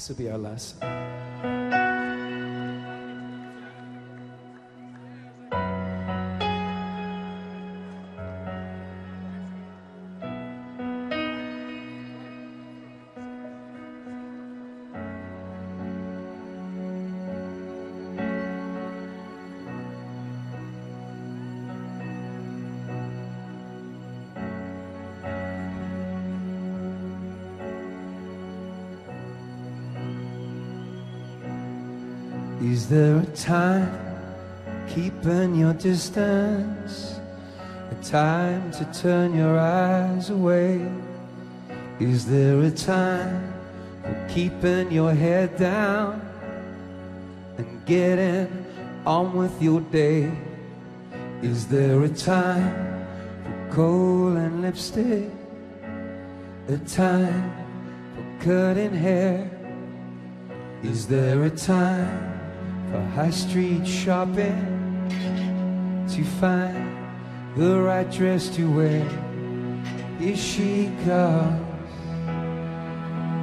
This will be our last song. Is there a time keeping your distance? A time to turn your eyes away? Is there a time for keeping your head down and getting on with your day? Is there a time for coal and lipstick? A time for cutting hair? Is there a time for high street shopping, to find the right dress to wear? Here she comes,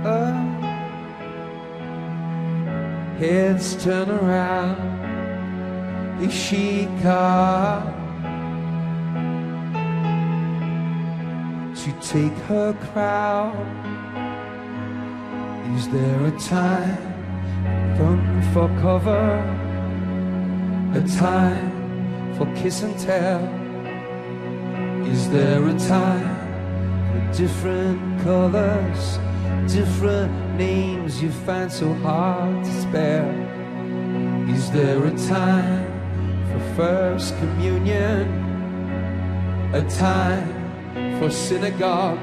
oh. Heads turn around. Here she comes to take her crown. Is there a time run for cover? A time for kiss and tell? Is there a time for different colors, different names you find so hard to spell? Is there a time for first communion? A time for synagogue?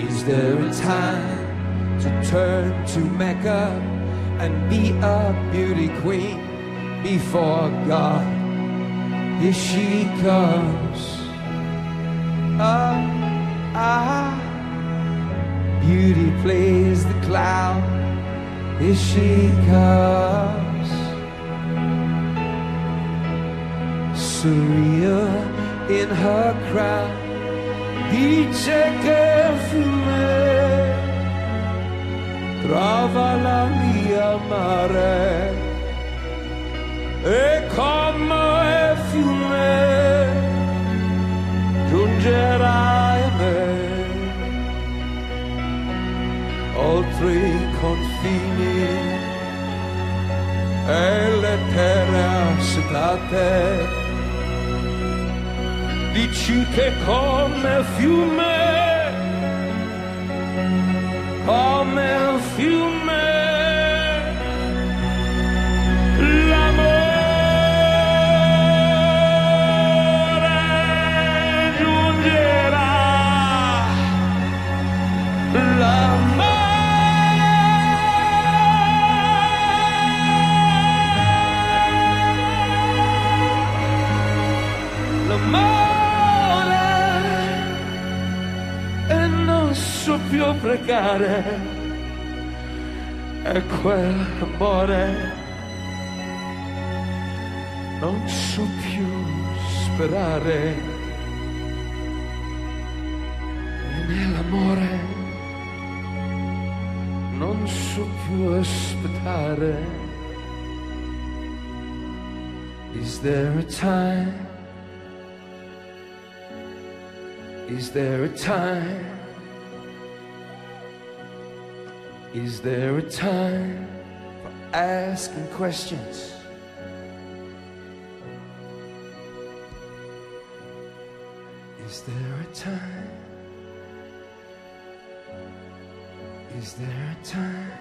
Is there a time to turn to Mecca and be a beauty queen before God? Here she comes, beauty plays the clown. Here she comes, Surya in her crown. Dice che fiume trova la mia mare, e come fiume giungerai a me, oltre I confini e le terre agitate. Dici che come fiume, come il fiume, l'amore giungerà, l'amore, e non so più pregare. E quell'amore non so più sperare, e nell'amore non so più aspettare. Is there a time? Is there a time? Is there a time for asking questions? Is there a time? Is there a time?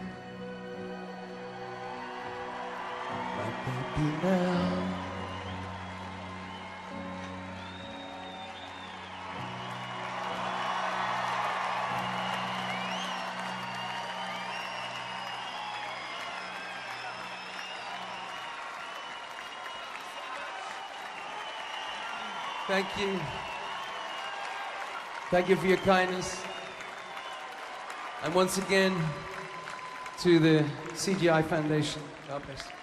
Might that be now? Thank you. Thank you for your kindness. And once again, to the CGI Foundation. God bless you.